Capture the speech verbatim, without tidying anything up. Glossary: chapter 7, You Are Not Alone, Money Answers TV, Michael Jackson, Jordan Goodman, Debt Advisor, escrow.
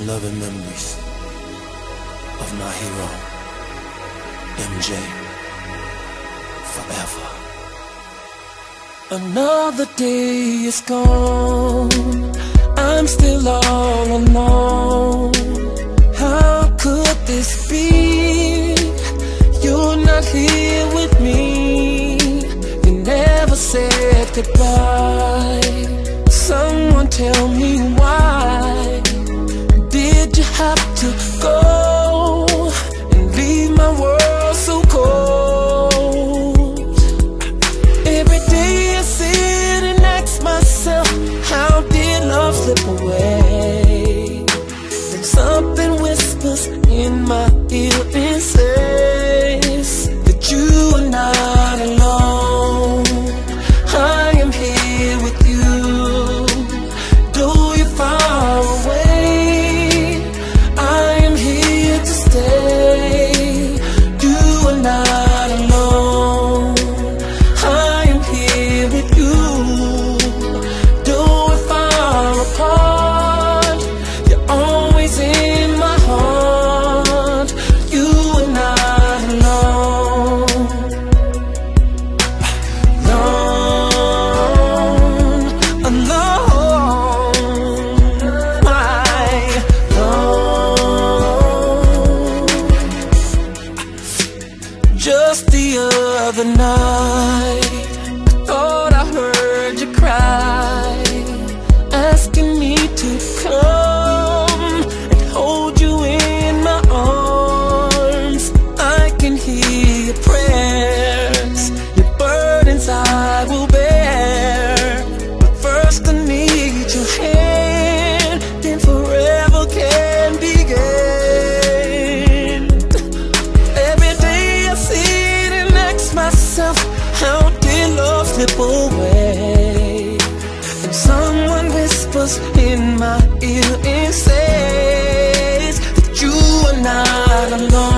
and loving memories of my hero, M J, forever. Another day is gone, I'm still all alone. How could this be? You're not here with me. You never said goodbye. Someone tell me why. Did you have to go and leave my world so cold? Every day I sit and ask myself, how did love slip away? And something whispers in my ear and says that you are not alone. I am here with you. In my ear, it says that you are not alone.